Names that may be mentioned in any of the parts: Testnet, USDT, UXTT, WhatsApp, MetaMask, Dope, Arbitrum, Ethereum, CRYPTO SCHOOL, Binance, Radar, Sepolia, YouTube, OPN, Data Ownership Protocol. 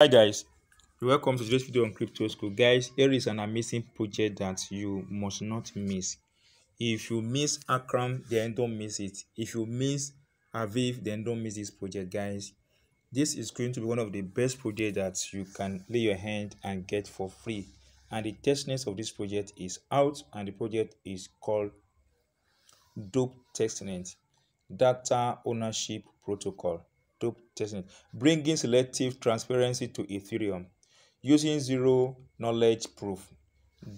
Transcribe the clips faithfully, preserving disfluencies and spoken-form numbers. Hi guys, welcome to today's video on Crypto School. Guys, here is an amazing project that you must not miss. If you miss Akram, then don't miss it. If you miss Aviv, then don't miss this project, guys. This is going to be one of the best projects that you can lay your hand and get for free. And the testnet of this project is out, and the project is called Dope Testnet, Data Ownership Protocol. Dope testnet, bringing selective transparency to Ethereum using zero knowledge proof.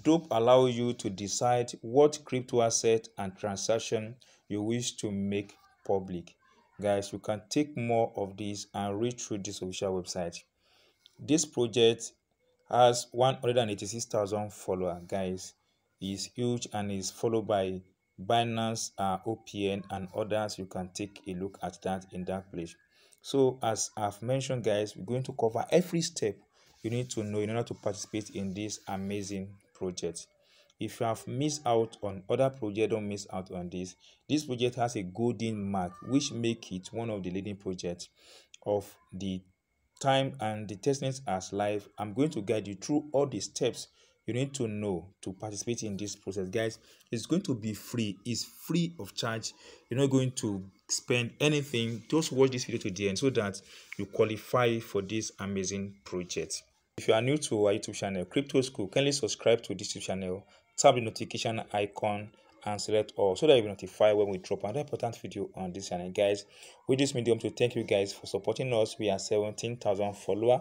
Dope allow you to decide what crypto asset and transaction you wish to make public. Guys, you can take more of this and read through this official website. This project has one hundred eighty-six thousand followers. Guys, is huge and is followed by Binance, uh, O P N, and others. You can take a look at that in that place. So as I've mentioned, guys, we're going to cover every step you need to know in order to participate in this amazing project. If you have missed out on other projects, don't miss out on this. This project has a golden mark, which makes it one of the leading projects of the time, and the testnet as live. I'm going to guide you through all the steps you need to know to participate in this process. Guys, it's going to be free. It's free of charge. You're not going to spend anything. Just watch this video to the end so that you qualify for this amazing project. If you are new to our YouTube channel, Crypto School, kindly subscribe to this YouTube channel, tap the notification icon and select all so that you'll be notified when we drop another important video on this channel. Guys, with this medium to thank you guys for supporting us. We are seventeen thousand followers,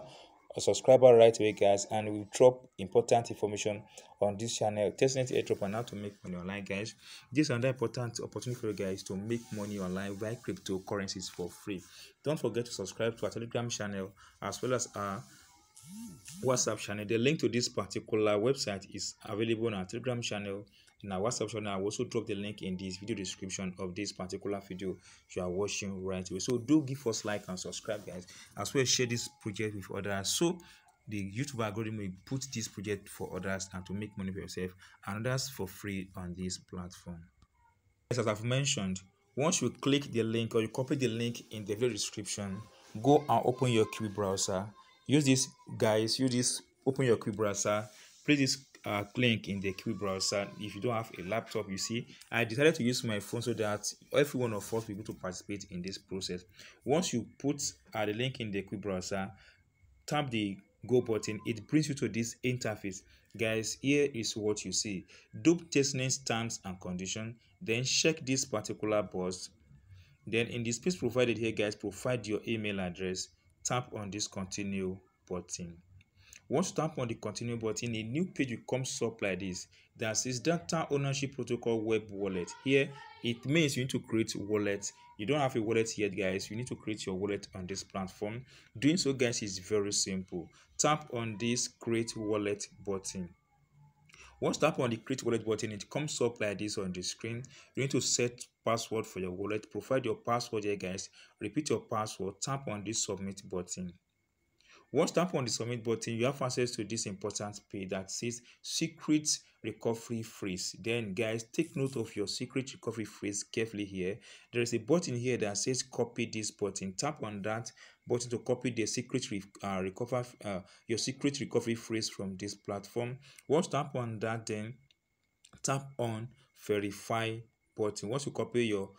a subscriber right away, guys, and we drop important information on this channel, testnet, airdrop, and how to make money online, guys. This is another important opportunity for you guys to make money online via cryptocurrencies for free. Don't forget to subscribe to our Telegram channel as well as our WhatsApp channel. The link to this particular website is available on our Telegram channel and our WhatsApp channel. I will also drop the link in this video description of this particular video you are watching right away. So do give us like and subscribe, guys, as well as share this project with others, so the YouTube algorithm will put this project for others and to make money for yourself and others for free on this platform. As I've mentioned, once you click the link or you copy the link in the video description, go and open your Q browser. Use this, guys. Use this. Open your Q browser. Place this uh, link in the Q browser. If you don't have a laptop, you see, I decided to use my phone so that every one of us will be able to participate in this process. Once you put uh, the link in the Q browser, tap the go button. It brings you to this interface. Guys, here is what you see: Dope testnet terms and condition. Then check this particular box. Then in the space provided here, guys, provide your email address. Tap on this continue button. Once you tap on the continue button, a new page will come up like this. That says Data Ownership Protocol Web Wallet. Here, it means you need to create wallet. You don't have a wallet yet, guys. You need to create your wallet on this platform. Doing so, guys, is very simple. Tap on this Create Wallet button. Once you tap on the Create Wallet button, it comes up like this on the screen. You need to set password for your wallet. Provide your password here, guys. Repeat your password. Tap on this Submit button. Once you tap on the Submit button, you have access to this important page that says Secret Recovery Phrase. Then, guys, take note of your secret recovery phrase carefully here. There is a button here that says Copy this button. Tap on that button to copy the secret re uh, recover uh, your secret recovery phrase from this platform. Once you tap on that, then tap on Verify button. Once you copy your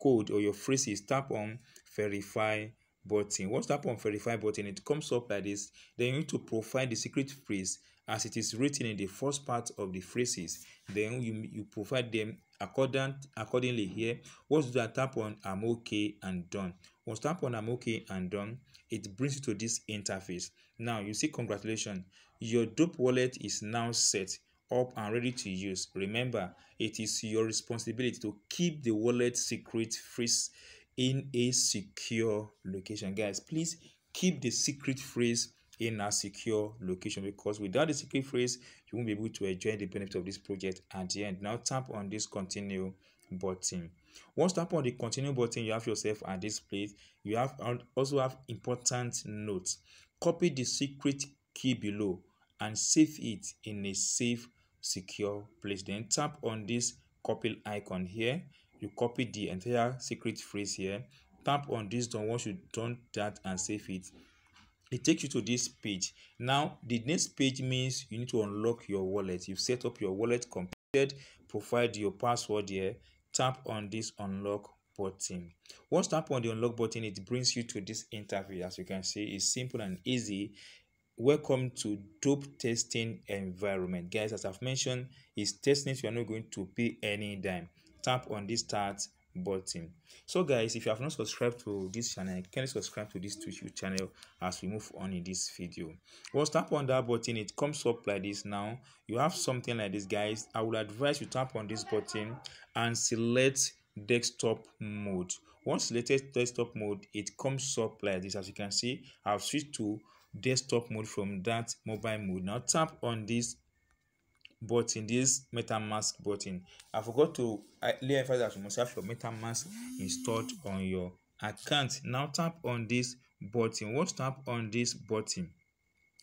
code or your phrases, tap on Verify button. Once tap on verify button, it comes up like this. Then you need to provide the secret phrase as it is written in the first part of the phrases. Then you, you provide them according accordingly here. Once you tap on I'm okay and done. Once tap on I'm okay and done, it brings you to this interface. Now you see, congratulations, your Dope wallet is now set up and ready to use. Remember, it is your responsibility to keep the wallet secret phrase in a secure location. Guys, please keep the secret phrase in a secure location, because without the secret phrase you won't be able to enjoy the benefit of this project at the end. Now tap on this continue button. Once tap on the continue button, you have yourself at this place. You have also have important notes. Copy the secret key below and save it in a safe, secure place. Then tap on this copy icon here. You copy the entire secret phrase here. Tap on this done. Once you done that and save it, it takes you to this page. Now the next page means you need to unlock your wallet. You've set up your wallet, completed, provide your password here, tap on this unlock button. Once tap on the unlock button, it brings you to this interface. As you can see, it's simple and easy. Welcome to Dope testing environment, guys. As I've mentioned, it's testing, so you're not going to pay any dime. Tap on this start button. So guys, if you have not subscribed to this channel, can you subscribe to this YouTube channel as we move on in this video. Once tap on that button, it comes up like this. Now you have something like this, guys. I would advise you tap on this button and select desktop mode. Once selected desktop mode, it comes up like this. As you can see, I've switched to desktop mode from that mobile mode. Now tap on this button, this MetaMask button. I forgot to lay emphasize that you must have your MetaMask installed on your account. Now tap on this button. Once tap on this button,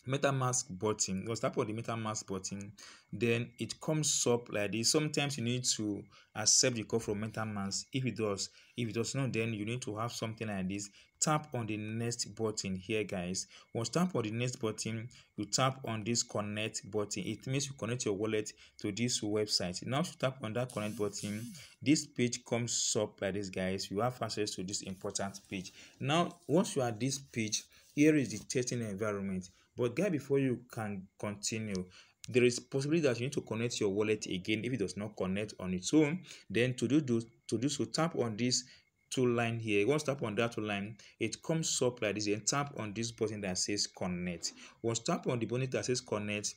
MetaMask button, once tap on the MetaMask button, then it comes up like this. Sometimes you need to accept the call from MetaMask. If it does, if it does not, then you need to have something like this. Tap on the next button here, guys. Once tap on the next button, you tap on this connect button. It means you connect your wallet to this website. Now if you tap on that connect button, this page comes up like this, guys. You have access to this important page. Now once you are at this page, here is the testing environment. But guys, before you can continue, there is possibility that you need to connect your wallet again. If it does not connect on its own, then to do, do to do so, tap on this two line here. Once tap on that two line, it comes up like this, and tap on this button that says connect. Once tap on the button that says connect,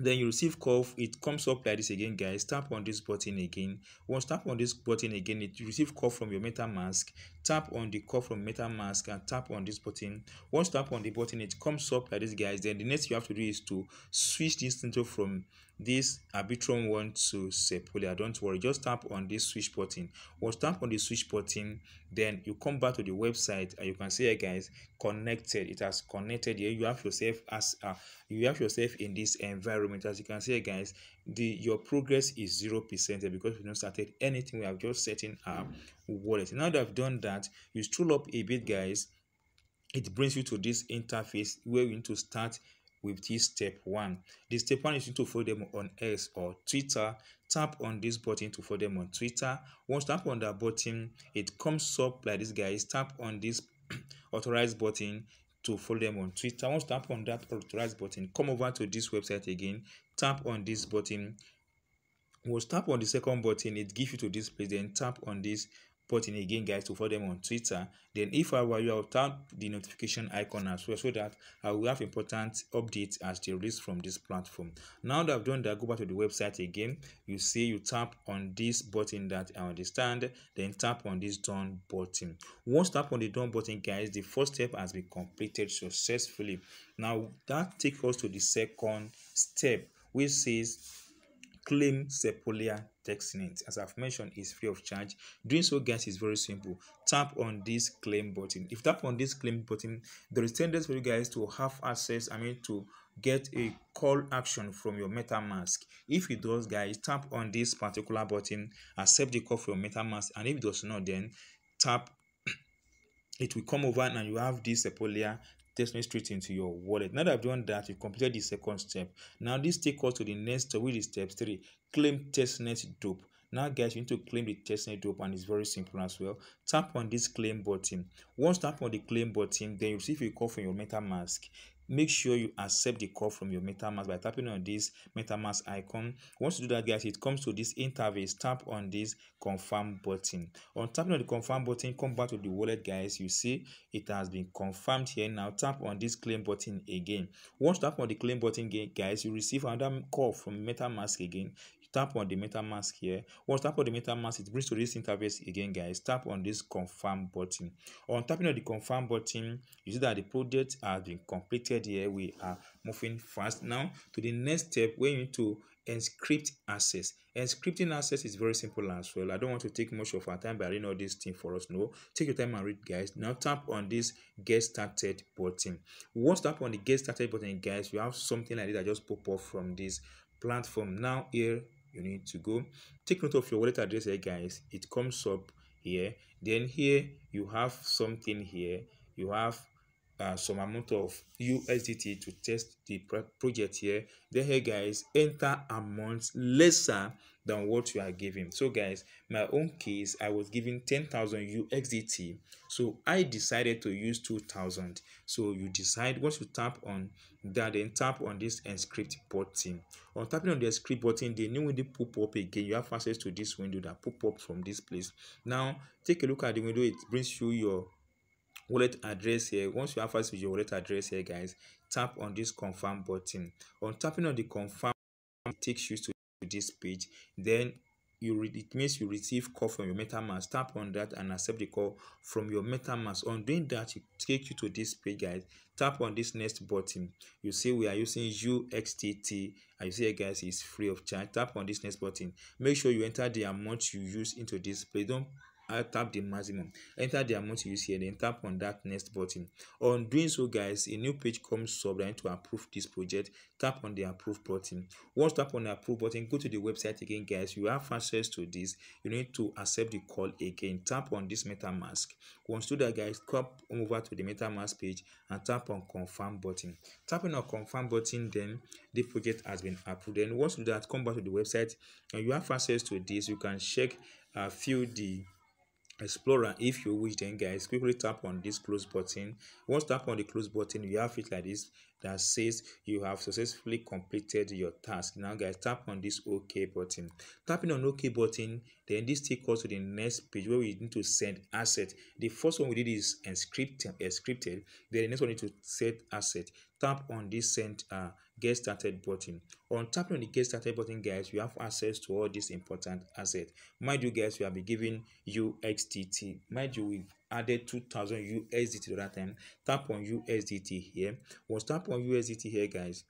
then you receive call. It comes up like this again, guys. Tap on this button again. Once tap on this button again, it receive call from your MetaMask. Tap on the call from MetaMask and tap on this button. Once tap on the button, it comes up like this, guys. Then the next you have to do is to switch this into from this Arbitrum one to Sepolia. Don't worry, just tap on this switch button. Once tap on the switch button, then you come back to the website and you can see here, guys, connected. It has connected here. You have yourself as uh, you have yourself in this environment. As you can see here, guys, the your progress is zero percent because we've not started anything. We have just setting our wallet. Now that I've done that, you scroll up a bit, guys. It brings you to this interface where you need to start with this step one. The step one is you to follow them on X or Twitter. Tap on this button to follow them on Twitter. Once tap on that button, it comes up like this, guys. Tap on this authorized button to follow them on Twitter. Once tap on that authorized button, come over to this website again. Tap on this button. Once tap on the second button, it gives you to this place. Then tap on this button again, guys, to follow them on Twitter. Then if I were you, I'll tap the notification icon as well, so that I will have important updates as they release from this platform. Now that I've done that, go back to the website again. You see, you tap on this button that I understand, then tap on this done button. Once tap on the done button, guys, the first step has been completed successfully. Now that takes us to the second step, which says claim Sepolia TestNet. As I've mentioned, it's free of charge. Doing so, guys, is very simple. Tap on this claim button. If tap on this claim button, there is tendency for you guys to have access, I mean, to get a call action from your MetaMask. If it does, guys, tap on this particular button, accept the call from MetaMask, and if it does not, then tap, it will come over and you have this Sepolia testing straight into your wallet. Now that I've done that, you've completed the second step. Now this takes us to the next step, which is step three, claim testnet dope. Now guys, you need to claim the testnet dope, and it's very simple as well. Tap on this claim button. Once tap on the claim button, then you receive a call from your MetaMask. Make sure you accept the call from your MetaMask by tapping on this MetaMask icon. Once you do that, guys, it comes to this interface. Tap on this confirm button. On tapping on the confirm button, come back to the wallet, guys. You see it has been confirmed here. Now tap on this claim button again. Once tap on the claim button again, guys, you receive another call from MetaMask again. You tap on the MetaMask here. Once tap on the MetaMask, it brings to this interface again, guys. Tap on this confirm button. On tapping on the confirm button, you see that the project has been completed. Here we are moving fast now to the next step, where you need to encrypt access. Encrypting access is very simple as well. I don't want to take much of our time by reading all this thing for us. No, take your time and read, guys. Now tap on this get started button. Once tap on the get started button, guys, you have something like this that just pop up from this platform. Now here you need to go take note of your wallet address here, guys. It comes up here. Then here you have something here. You have uh, some amount of U S D T to test the project here. Then here guys, enter amount lesser than what you are giving. So guys, my own case, I was giving ten thousand U X D T, so I decided to use two thousand. So you decide. Once you tap on that, then tap on this Inscript button. On tapping on the Inscript button, the new window pop up again. You have access to this window that pop up from this place. Now take a look at the window. It brings you your wallet address here. Once you have access to your wallet address here guys, tap on this Confirm button. On tapping on the Confirm, it takes you to this page. Then you read, it means you receive call from your MetaMask. Tap on that and accept the call from your MetaMask. On doing that, it takes you to this page guys. Tap on this next button. You see we are using U X T T. I see guys, it's free of charge. Tap on this next button. Make sure you enter the amount you use into this page. Don't I tap the maximum. Enter the amount you use here, then tap on that next button. On doing so guys, a new page comes up to approve this project. Tap on the Approve button. Once tap on the Approve button, go to the website again guys. You have access to this. You need to accept the call again. Tap on this MetaMask. Once you do that guys, come over to the MetaMask page and tap on Confirm button. Tapping on Confirm button, then the project has been approved. Then once you do that, come back to the website and you have access to this. You can check uh, fill the Explorer if you wish. Then guys, quickly tap on this Close button. Once tap on the Close button, you have it like this that says you have successfully completed your task. Now guys, tap on this OK button. Tapping on OK button, then this takes us to the next page where we need to send asset. The first one we did is scripted, scripted. Then the next one is to set asset. Tap on this send uh Get Started button. On tapping on the Get Started button guys, you have access to all these important assets. Mind you guys, we have been given U X T T. Mind you, we've added two thousand U S D T to that time. Tap on U S D T here. Once tap on U S D T here guys,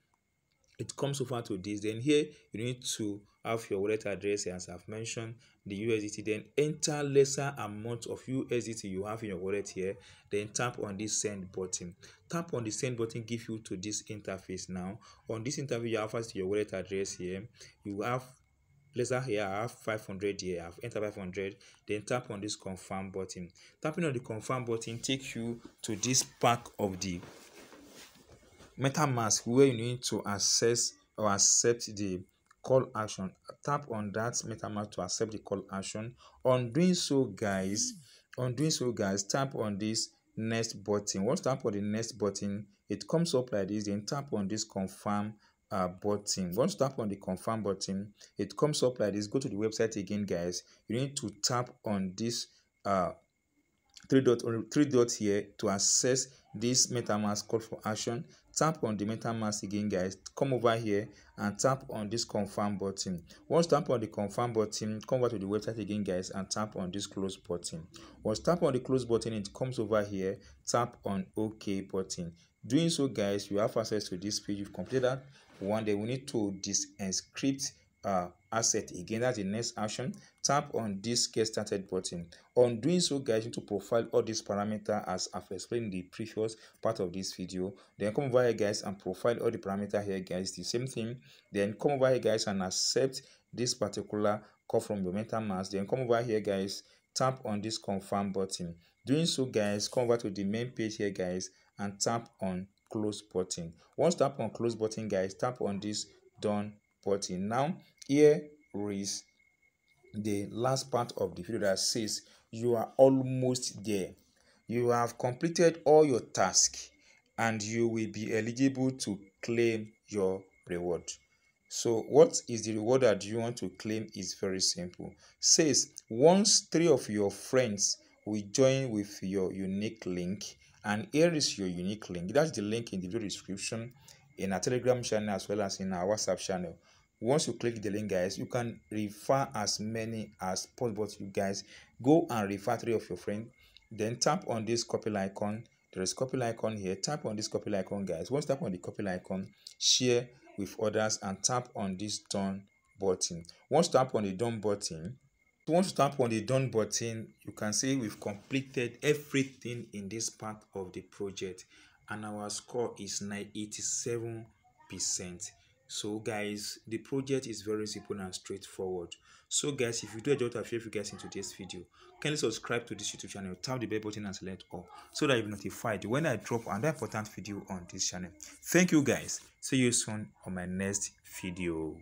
it comes over to this. Then here you need to have your wallet address as I've mentioned, the U S D T. Then enter lesser amount of U S D T you have in your wallet here. Then tap on this Send button. Tap on the Send button, give you to this interface. Now on this interface, you have first your wallet address here. You have lesser here. I have five hundred here. I have entered five hundred. Then tap on this Confirm button. Tapping on the Confirm button takes you to this pack of the MetaMask where you need to access or accept the call action. Tap on that MetaMask to accept the call action. On doing so guys, on doing so guys, tap on this next button. Once tap on the next button, it comes up like this. Then tap on this Confirm uh, button. Once tap on the Confirm button, it comes up like this. Go to the website again guys. You need to tap on this uh three dot or three dots here to access this MetaMask call for action. Tap on the MetaMask again guys. Come over here and tap on this Confirm button. Once tap on the Confirm button, come over to the website again guys and tap on this Close button. Once tap on the Close button, it comes over here. Tap on OK button. Doing so guys, you have access to this page. You've completed that one. Day we need to desinscript uh asset again. That's the next action. Tap on this Get Started button. On doing so guys, you need to profile all these parameters as I've explained in the previous part of this video. Then come over here guys and profile all the parameters here guys, the same thing. Then come over here guys and accept this particular call from your MetaMask. Then come over here guys, tap on this Confirm button. Doing so guys, come over to the main page here guys and tap on Close button. Once tap on Close button guys, tap on this Done button. Now here is the last part of the video that says you are almost there. You have completed all your tasks and you will be eligible to claim your reward. So what is the reward that you want to claim is very simple. Says once three of your friends will join with your unique link, and here is your unique link. That's the link in the video description, in our Telegram channel as well as in our WhatsApp channel. Once you click the link guys, you can refer as many as possible. You guys go and refer three of your friends. Then tap on this copy icon. There is copy icon here. Tap on this copy icon guys. Once tap on the copy icon, share with others and tap on this Done button. Once tap on the Done button, once you tap on the Done button, you can see we've completed everything in this part of the project and our score is eighty-seven percent. So guys, the project is very simple and straightforward. So guys, if you do enjoy, I feel if you guys into this video, kindly subscribe to this YouTube channel, tap the bell button and select all so that you'll be notified when I drop another important video on this channel. Thank you guys. See you soon on my next video.